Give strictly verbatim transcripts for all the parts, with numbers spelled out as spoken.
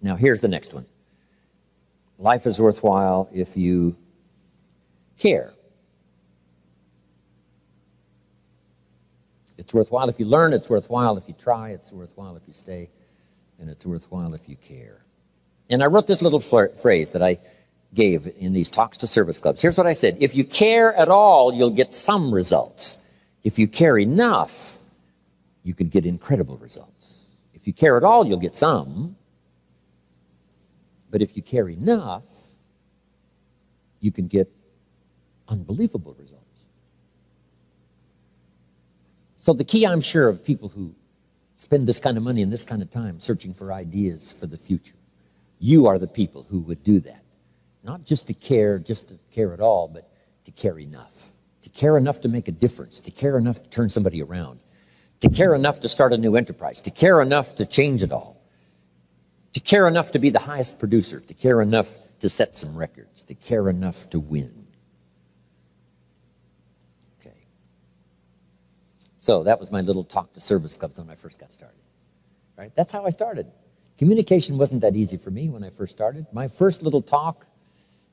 Now here's the next one. Life is worthwhile if you care. It's worthwhile if you learn, it's worthwhile if you try, it's worthwhile if you stay, and it's worthwhile if you care. And I wrote this little phrase that I gave in these talks to service clubs. Here's what I said: if you care at all, you'll get some results. If you care enough, you could get incredible results. If you care at all, you'll get some. But if you care enough, you can get unbelievable results. So the key, I'm sure, of people who spend this kind of money and this kind of time searching for ideas for the future, you are the people who would do that. Not just to care, just to care at all, but to care enough. To care enough to make a difference. To care enough to turn somebody around. To care enough to start a new enterprise. To care enough to change it all. To care enough to be the highest producer. To care enough to set some records. To care enough to win. So that was my little talk to service clubs when I first got started. Right? That's how I started. Communication wasn't that easy for me when I first started. My first little talk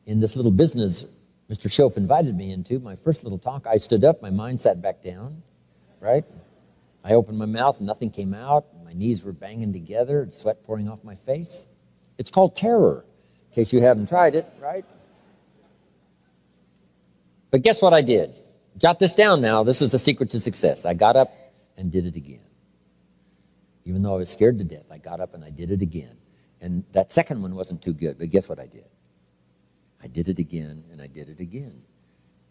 in this little business Mister Schoaf invited me into, my first little talk, I stood up, my mind sat back down, right? I opened my mouth and nothing came out. My knees were banging together and sweat pouring off my face. It's called terror, in case you haven't tried it, right? But guess what I did? Jot this down now. This is the secret to success. I got up and did it again. Even though I was scared to death, I got up and I did it again. And that second one wasn't too good, but guess what I did? I did it again, and I did it again.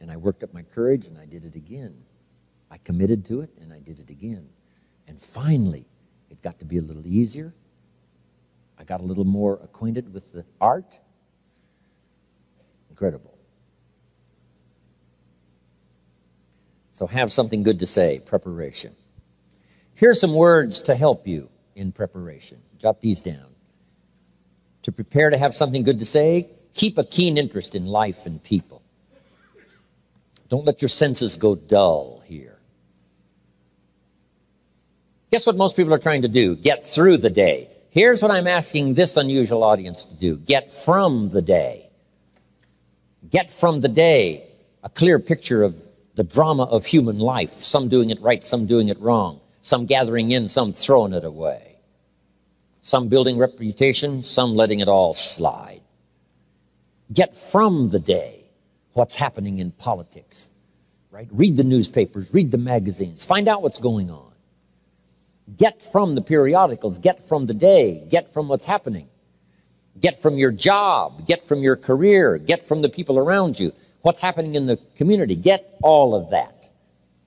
And I worked up my courage, and I did it again. I committed to it, and I did it again. And finally, it got to be a little easier. I got a little more acquainted with the art. Incredible. So have something good to say, preparation. Here are some words to help you in preparation. Jot these down. To prepare to have something good to say, keep a keen interest in life and people. Don't let your senses go dull here. Guess what most people are trying to do? Get through the day. Here's what I'm asking this unusual audience to do. Get from the day. Get from the day a clear picture of the drama of human life, some doing it right, some doing it wrong, some gathering in, some throwing it away, some building reputation, some letting it all slide. Get from the day what's happening in politics, right? Read the newspapers, read the magazines, find out what's going on. Get from the periodicals, get from the day, get from what's happening. Get from your job, get from your career, get from the people around you. What's happening in the community? Get all of that.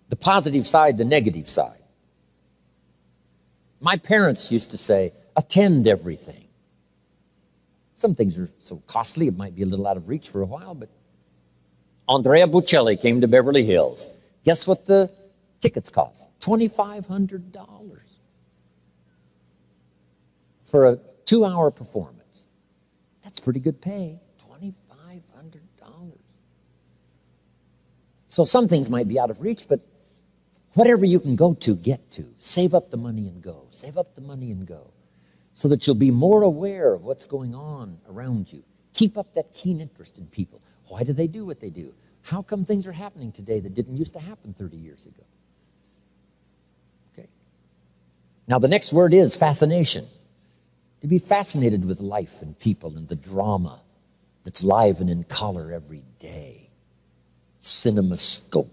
The positive side, the negative side. My parents used to say, attend everything. Some things are so costly, it might be a little out of reach for a while, but Andrea Bocelli came to Beverly Hills. Guess what the tickets cost? twenty-five hundred dollars for a two-hour performance. That's pretty good pay. So some things might be out of reach, but whatever you can go to, get to. Save up the money and go. Save up the money and go so that you'll be more aware of what's going on around you. Keep up that keen interest in people. Why do they do what they do? How come things are happening today that didn't used to happen thirty years ago? Okay. Now the next word is fascination. To be fascinated with life and people and the drama that's live and in color every day. Cinemascope.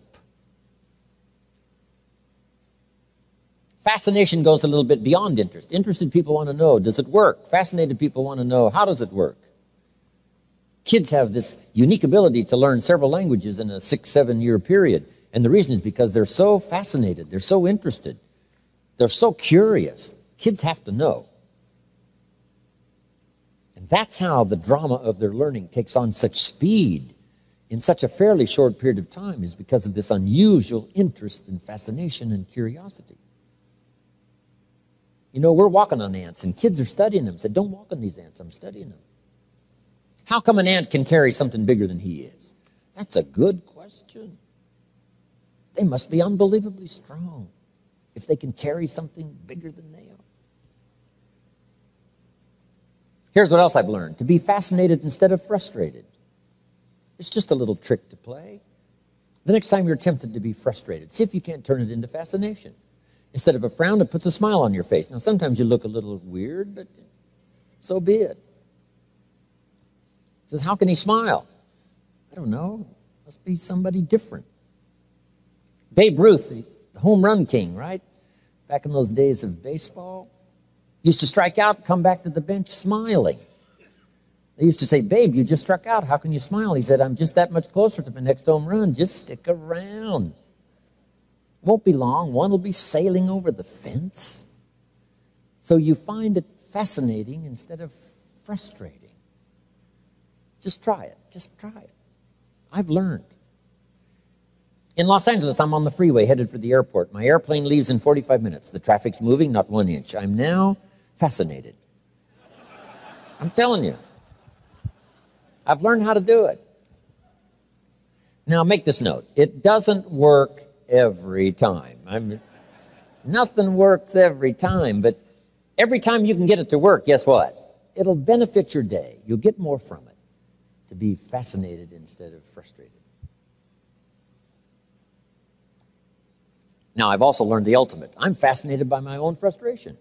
Fascination goes a little bit beyond interest. Interested people want to know, does it work? Fascinated people want to know, how does it work? Kids have this unique ability to learn several languages in a six, seven year period. And the reason is because they're so fascinated. They're so interested. They're so curious. Kids have to know. And that's how the drama of their learning takes on such speed in such a fairly short period of time, is because of this unusual interest and fascination and curiosity. You know, we're walking on ants, and kids are studying them. Said, don't walk on these ants, I'm studying them. How come an ant can carry something bigger than he is? That's a good question. They must be unbelievably strong if they can carry something bigger than they are. Here's what else I've learned. To be fascinated instead of frustrated. It's just a little trick to play. The next time you're tempted to be frustrated, see if you can't turn it into fascination. Instead of a frown, it puts a smile on your face. Now, sometimes you look a little weird, but so be it. He says, how can he smile? I don't know. Must be somebody different. Babe Ruth, the home run king, right? Back in those days of baseball, used to strike out, come back to the bench smiling. They used to say, Babe, you just struck out. How can you smile? He said, I'm just that much closer to my next home run. Just stick around. Won't be long. One will be sailing over the fence. So you find it fascinating instead of frustrating. Just try it. Just try it. I've learned. In Los Angeles, I'm on the freeway headed for the airport. My airplane leaves in forty-five minutes. The traffic's moving, not one inch. I'm now fascinated. I'm telling you. I've learned how to do it. Now, make this note. It doesn't work every time. I mean, nothing works every time, but every time you can get it to work, guess what? It'll benefit your day. You'll get more from it. To be fascinated instead of frustrated. Now, I've also learned the ultimate. I'm fascinated by my own frustration.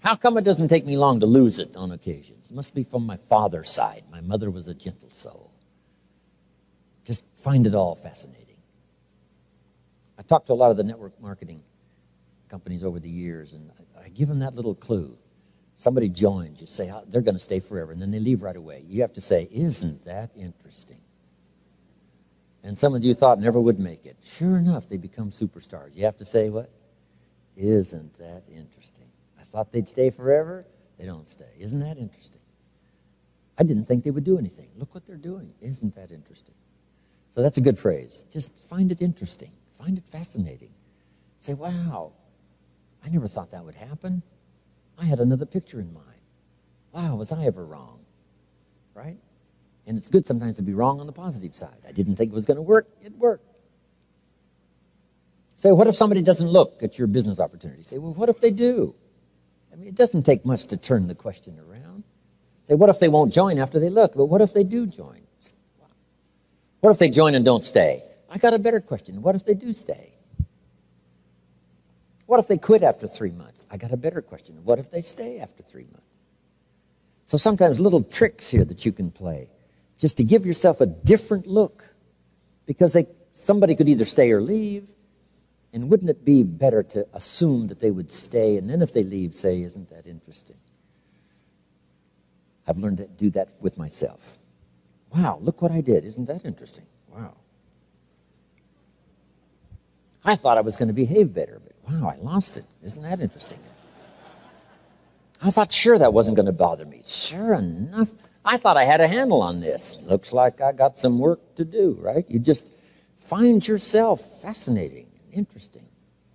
How come it doesn't take me long to lose it on occasions? It must be from my father's side. My mother was a gentle soul. Just find it all fascinating. I talked to a lot of the network marketing companies over the years, and I give them that little clue. Somebody joins, you say, oh, they're going to stay forever, and then they leave right away. You have to say, isn't that interesting? And some of you thought never would make it. Sure enough, they become superstars. You have to say what? Isn't that interesting? Thought they'd stay forever, they don't stay. Isn't that interesting? I didn't think they would do anything. Look what they're doing. Isn't that interesting? So that's a good phrase. Just find it interesting. Find it fascinating. Say, wow, I never thought that would happen. I had another picture in mind. Wow, was I ever wrong? Right? And it's good sometimes to be wrong on the positive side. I didn't think it was going to work. It worked. Say, what if somebody doesn't look at your business opportunity? Say, well, what if they do? I mean, it doesn't take much to turn the question around. Say, what if they won't join after they look? But what if they do join? Wow. What if they join and don't stay? I got a better question. What if they do stay? What if they quit after three months? I got a better question. What if they stay after three months? So sometimes little tricks here that you can play just to give yourself a different look, because they, somebody could either stay or leave. And wouldn't it be better to assume that they would stay, and then if they leave, say, isn't that interesting? I've learned to do that with myself. Wow, look what I did. Isn't that interesting? Wow. I thought I was going to behave better, but wow, I lost it. Isn't that interesting? I thought sure that wasn't going to bother me. Sure enough, I thought I had a handle on this. Looks like I got some work to do, right? You just find yourself fascinating. Interesting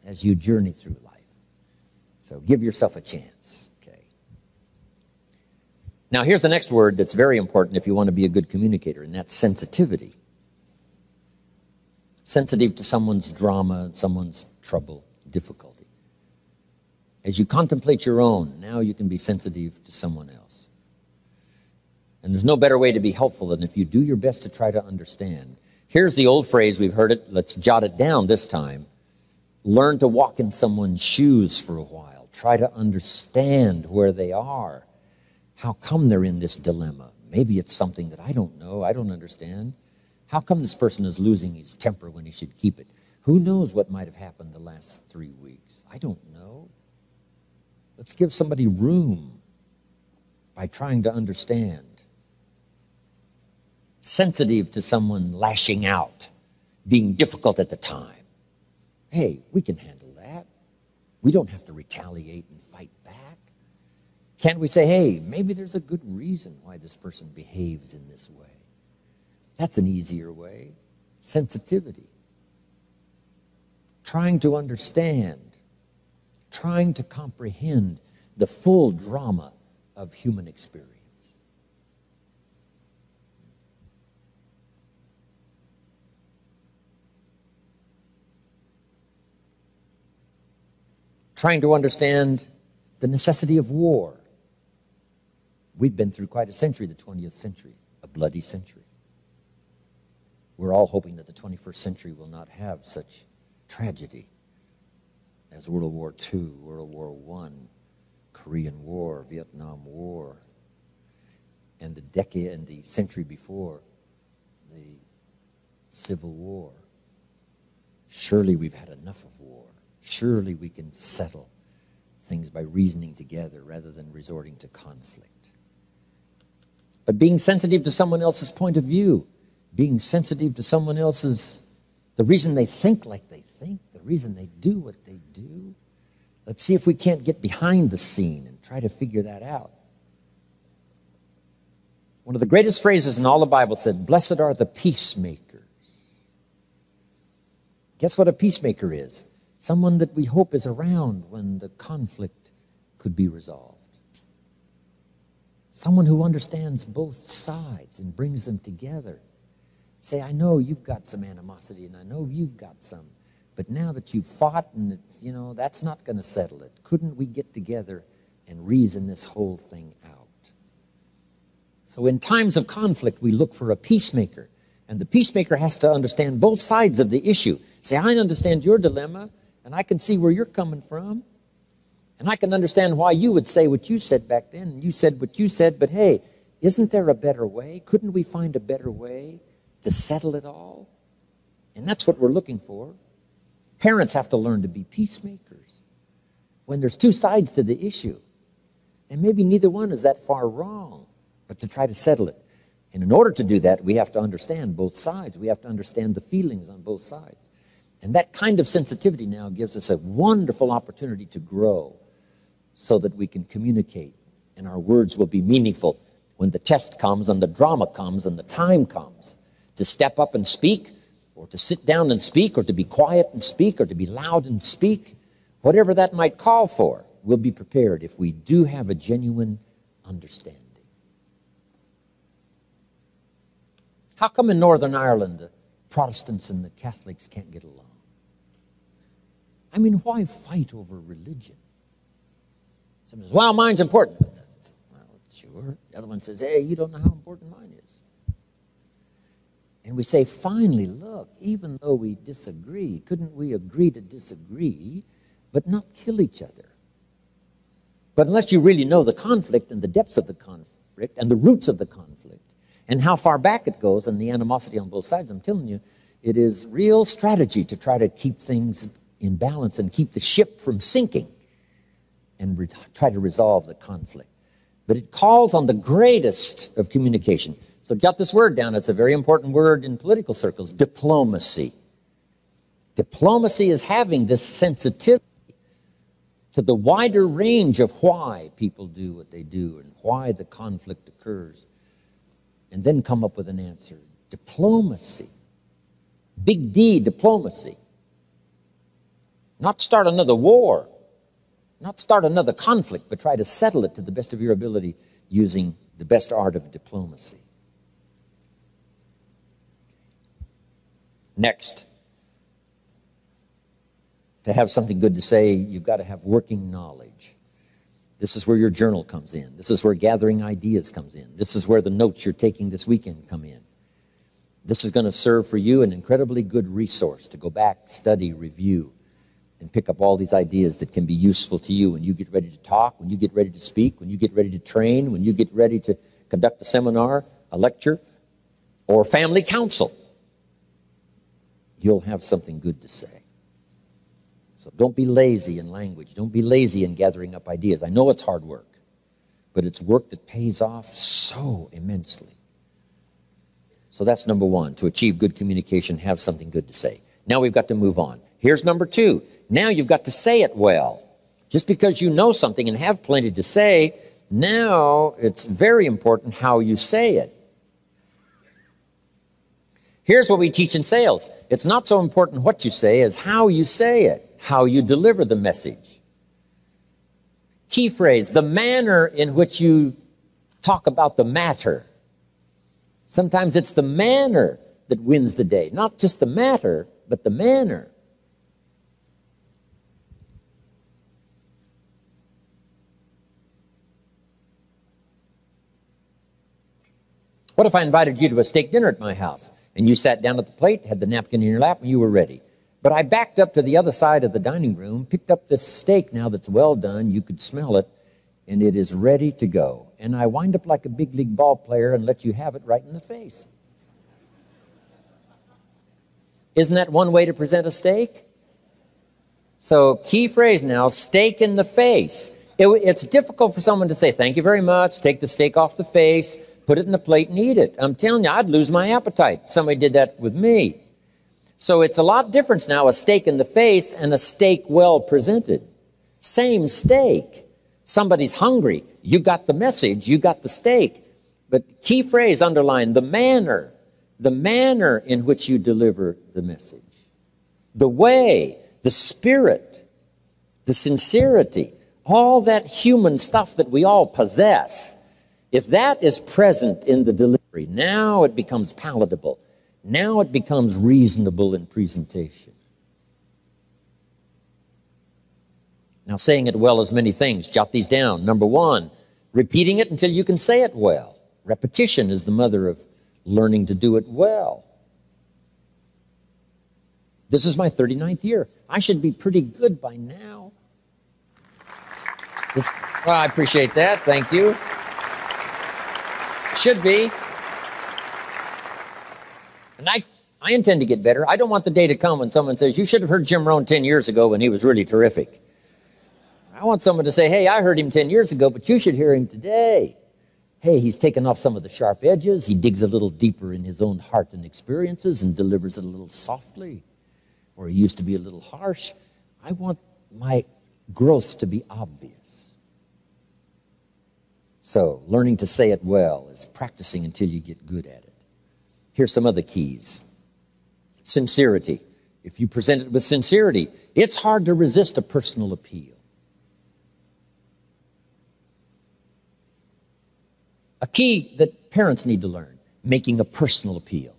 as you journey through life. So give yourself a chance. Okay. Now here's the next word that's very important if you want to be a good communicator, and that's sensitivity. Sensitive to someone's drama, someone's trouble, difficulty. As you contemplate your own, now you can be sensitive to someone else. And there's no better way to be helpful than if you do your best to try to understand. Here's the old phrase, we've heard it, let's jot it down this time. Learn to walk in someone's shoes for a while. Try to understand where they are. How come they're in this dilemma? Maybe it's something that I don't know, I don't understand. How come this person is losing his temper when he should keep it? Who knows what might have happened the last three weeks? I don't know. Let's give somebody room by trying to understand. Sensitive to someone lashing out, being difficult at the time. Hey, we can handle that. We don't have to retaliate and fight back. Can't we say, hey, maybe there's a good reason why this person behaves in this way? That's an easier way. Sensitivity. Trying to understand, trying to comprehend the full drama of human experience. Trying to understand the necessity of war, We've been through quite a century, the twentieth century, a bloody century. We're all hoping that the twenty-first century will not have such tragedy as World War Two, World War One, Korean War, Vietnam War, and the decade and the century before, the Civil War. Surely we've had enough of war. Surely we can settle things by reasoning together rather than resorting to conflict. But being sensitive to someone else's point of view, being sensitive to someone else's, the reason they think like they think, the reason they do what they do. Let's see if we can't get behind the scene and try to figure that out. One of the greatest phrases in all the Bible said, "Blessed are the peacemakers." Guess what a peacemaker is? Someone that we hope is around when the conflict could be resolved. Someone who understands both sides and brings them together. Say, I know you've got some animosity and I know you've got some, but now that you've fought and, it's, you know, that's not going to settle it. Couldn't we get together and reason this whole thing out? So in times of conflict, we look for a peacemaker, and the peacemaker has to understand both sides of the issue. Say, I understand your dilemma, and I can see where you're coming from, and I can understand why you would say what you said back then, and you said what you said, but hey, isn't there a better way? Couldn't we find a better way to settle it all? And that's what we're looking for. Parents have to learn to be peacemakers when there's two sides to the issue. And maybe neither one is that far wrong, but to try to settle it. And in order to do that, we have to understand both sides. We have to understand the feelings on both sides. And that kind of sensitivity now gives us a wonderful opportunity to grow so that we can communicate and our words will be meaningful when the test comes and the drama comes and the time comes. To step up and speak, or to sit down and speak, or to be quiet and speak, or to be loud and speak, whatever that might call for, we'll be prepared if we do have a genuine understanding. How come in Northern Ireland the Protestants and the Catholics can't get along? I mean, why fight over religion? Someone says, well, mine's important. Well, sure. The other one says, hey, you don't know how important mine is. And we say, finally, look, even though we disagree, couldn't we agree to disagree, but not kill each other? But unless you really know the conflict and the depths of the conflict and the roots of the conflict and how far back it goes and the animosity on both sides, I'm telling you, it is real strategy to try to keep things in balance and keep the ship from sinking and try to resolve the conflict. But it calls on the greatest of communication. So jot this word down. It's a very important word in political circles, diplomacy. Diplomacy is having this sensitivity to the wider range of why people do what they do and why the conflict occurs, and then come up with an answer. Diplomacy. Big D, diplomacy. Not start another war, not start another conflict, but try to settle it to the best of your ability using the best art of diplomacy. Next, to have something good to say, you've got to have working knowledge. This is where your journal comes in. This is where gathering ideas comes in. This is where the notes you're taking this weekend come in. This is going to serve for you an incredibly good resource to go back, study, review, and pick up all these ideas that can be useful to you when you get ready to talk, when you get ready to speak, when you get ready to train, when you get ready to conduct a seminar, a lecture, or family council. You'll have something good to say. So don't be lazy in language. Don't be lazy in gathering up ideas. I know it's hard work, but it's work that pays off so immensely. So that's number one, to achieve good communication, have something good to say. Now we've got to move on. Here's number two. Now you've got to say it well. Just because you know something and have plenty to say, now it's very important how you say it. Here's what we teach in sales. It's not so important what you say as how you say it, how you deliver the message. Key phrase, the manner in which you talk about the matter. Sometimes it's the manner that wins the day, not just the matter, but the manner. What if I invited you to a steak dinner at my house and you sat down at the plate, had the napkin in your lap, and you were ready? But I backed up to the other side of the dining room, picked up this steak now that's well done, you could smell it, and it is ready to go. And I wind up like a big league ball player and let you have it right in the face. Isn't that one way to present a steak? So key phrase now, steak in the face. It, it's difficult for someone to say, thank you very much, take the steak off the face, put it in the plate and eat it. I'm telling you, I'd lose my appetite if somebody did that with me. So it's a lot different now, a steak in the face and a steak well presented. Same steak. Somebody's hungry. You got the message. You got the steak. But key phrase underlined, the manner. The manner in which you deliver the message. The way, the spirit, the sincerity, all that human stuff that we all possess. If that is present in the delivery, now it becomes palatable. Now it becomes reasonable in presentation. Now, saying it well is many things. Jot these down. Number one, repeating it until you can say it well. Repetition is the mother of learning to do it well. This is my thirty-ninth year. I should be pretty good by now. This, well, I appreciate that. Thank you. Should be. And I, I intend to get better. I don't want the day to come when someone says, you should have heard Jim Rohn ten years ago when he was really terrific. I want someone to say, hey, I heard him ten years ago, but you should hear him today. Hey, he's taken off some of the sharp edges. He digs a little deeper in his own heart and experiences and delivers it a little softly. Or he used to be a little harsh. I want my growth to be obvious. So, learning to say it well is practicing until you get good at it. Here's some other keys. Sincerity. If you present it with sincerity, it's hard to resist a personal appeal. A key that parents need to learn, making a personal appeal.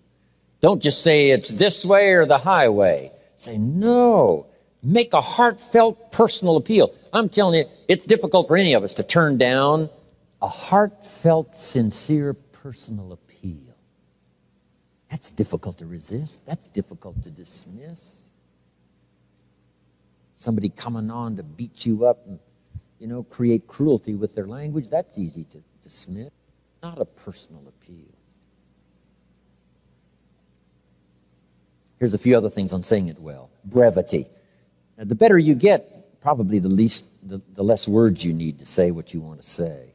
Don't just say it's this way or the highway. Say, no, make a heartfelt personal appeal. I'm telling you, it's difficult for any of us to turn down a heartfelt, sincere personal appeal. That's difficult to resist. That's difficult to dismiss. Somebody coming on to beat you up and, you know, create cruelty with their language, that's easy to dismiss. Not a personal appeal. Here's a few other things on saying it well. Brevity. Now, the better you get, probably the least, the, the less words you need to say what you want to say.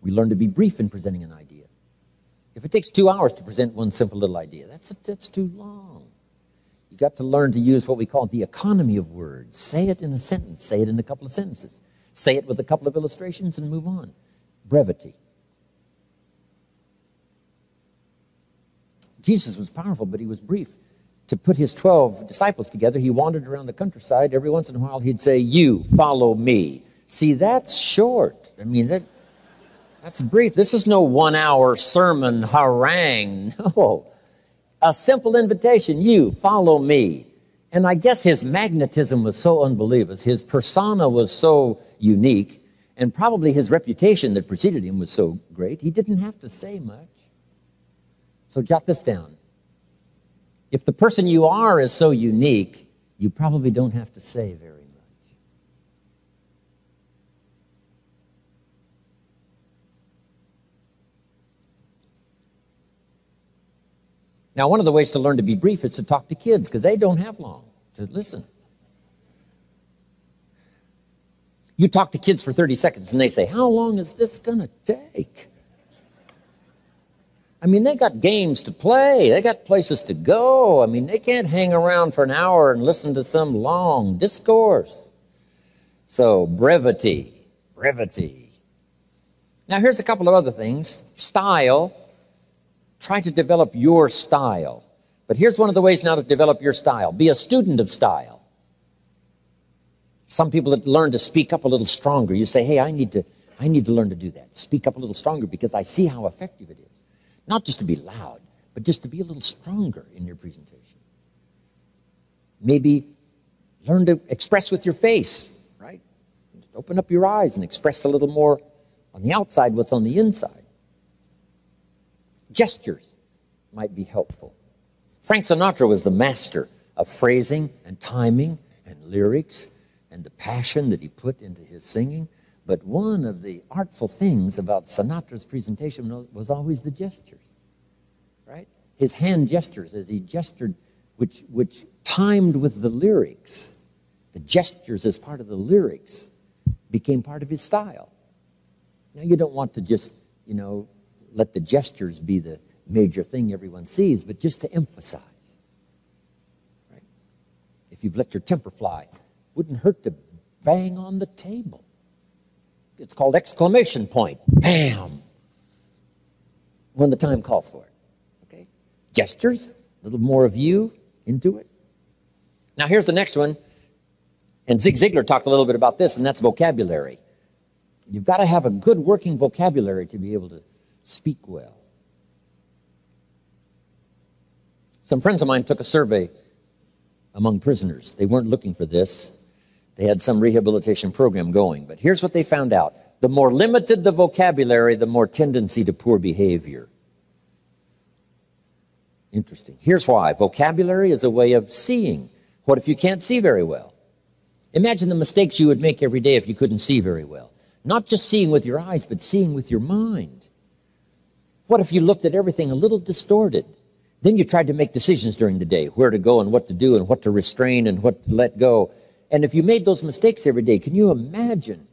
We learn to be brief in presenting an idea. If it takes two hours to present one simple little idea, that's, a, that's too long. You got to learn to use what we call the economy of words. Say it in a sentence. Say it in a couple of sentences. Say it with a couple of illustrations and move on. Brevity. Jesus was powerful, but he was brief. To put his twelve disciples together, he wandered around the countryside. Every once in a while, he'd say, you, follow me. See, that's short. I mean, that, that's brief. This is no one-hour sermon harangue. No. A simple invitation, you, follow me. And I guess his magnetism was so unbelievable. His persona was so unique. And probably his reputation that preceded him was so great, he didn't have to say much. So jot this down. If the person you are is so unique, you probably don't have to say very much. Now, one of the ways to learn to be brief is to talk to kids, because they don't have long to listen. You talk to kids for thirty seconds, and they say, how long is this going to take? I mean, they got games to play. They got places to go. I mean, they can't hang around for an hour and listen to some long discourse. So, brevity, brevity. Now, here's a couple of other things. Style. Try to develop your style. But here's one of the ways now to develop your style. Be a student of style. Some people that learn to speak up a little stronger. You say, hey, I need to, I need to learn to do that. Speak up a little stronger because I see how effective it is. Not just to be loud, but just to be a little stronger in your presentation. Maybe learn to express with your face, right? Open up your eyes and express a little more on the outside what's on the inside. Gestures might be helpful. Frank Sinatra was the master of phrasing and timing and lyrics and the passion that he put into his singing. But one of the artful things about Sinatra's presentation was always the gestures, right? His hand gestures as he gestured, which, which timed with the lyrics. The gestures as part of the lyrics became part of his style. Now, you don't want to just, you know, let the gestures be the major thing everyone sees, but just to emphasize, right? If you've let your temper fly, wouldn't hurt to bang on the table. It's called exclamation point. Bam! When the time calls for it, okay? Gestures, a little more of you into it. Now, here's the next one. And Zig Ziglar talked a little bit about this, and that's vocabulary. You've got to have a good working vocabulary to be able to speak well. Some friends of mine took a survey among prisoners. They weren't looking for this. They had some rehabilitation program going, but here's what they found out. The more limited the vocabulary, the more tendency to poor behavior. Interesting. Here's why. Vocabulary is a way of seeing. What if you can't see very well? Imagine the mistakes you would make every day if you couldn't see very well. Not just seeing with your eyes, but seeing with your mind. What if you looked at everything a little distorted? Then you tried to make decisions during the day, where to go and what to do and what to restrain and what to let go. And if you made those mistakes every day, can you imagine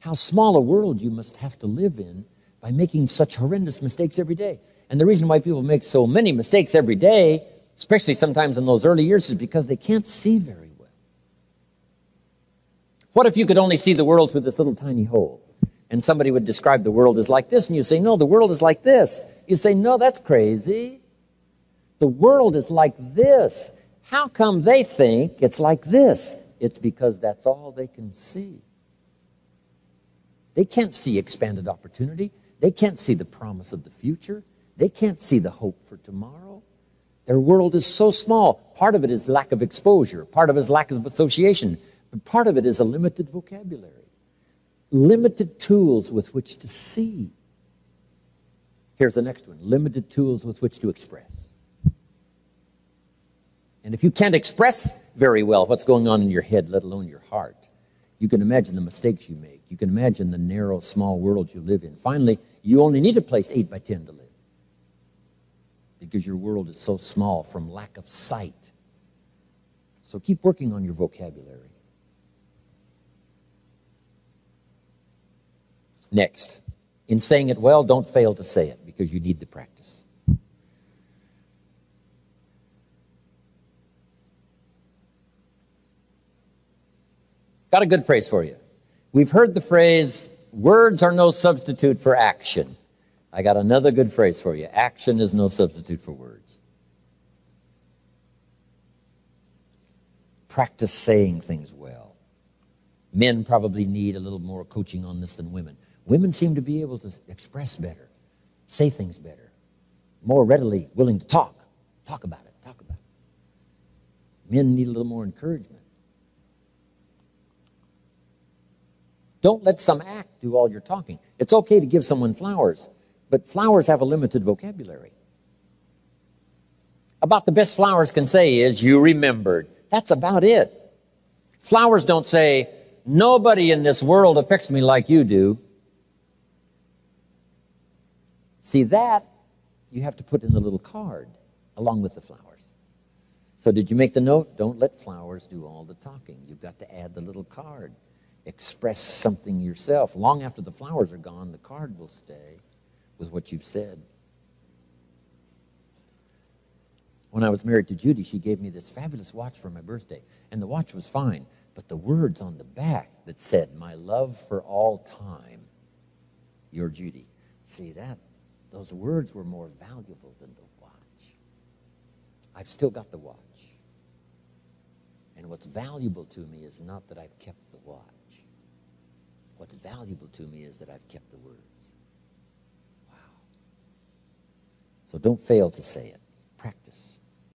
how small a world you must have to live in by making such horrendous mistakes every day? And the reason why people make so many mistakes every day, especially sometimes in those early years, is because they can't see very well. What if you could only see the world through this little tiny hole? And somebody would describe the world as like this, and you say, no, the world is like this. You say, no, that's crazy. The world is like this. How come they think it's like this? It's because that's all they can see. They can't see expanded opportunity. They can't see the promise of the future. They can't see the hope for tomorrow. Their world is so small. Part of it is lack of exposure. Part of it is lack of association. But part of it is a limited vocabulary, limited tools with which to see. Here's the next one, limited tools with which to express. And if you can't express very well what's going on in your head, let alone your heart, you can imagine the mistakes you make. You can imagine the narrow, small world you live in. Finally, you only need a place eight by ten to live because your world is so small from lack of sight. So keep working on your vocabulary. Next, in saying it well, don't fail to say it because you need the practice. Got a good phrase for you. We've heard the phrase, words are no substitute for action. I got another good phrase for you. Action is no substitute for words. Practice saying things well. Men probably need a little more coaching on this than women. Women seem to be able to express better, say things better, more readily willing to talk. Talk about it, talk about it. Men need a little more encouragement. Don't let some act do all your talking. It's okay to give someone flowers, but flowers have a limited vocabulary. About the best flowers can say is, you remembered. That's about it. Flowers don't say, nobody in this world affects me like you do. See, that you have to put in the little card along with the flowers. So did you make the note? Don't let flowers do all the talking. You've got to add the little card. Express something yourself. Long after the flowers are gone, the card will stay with what you've said. When I was married to Judy, she gave me this fabulous watch for my birthday, and the watch was fine, but the words on the back that said, my love for all time, your Judy. See that? Those words were more valuable than the watch. I've still got the watch. And what's valuable to me is not that I've kept the watch. What's valuable to me is that I've kept the words. Wow. So don't fail to say it. Practice.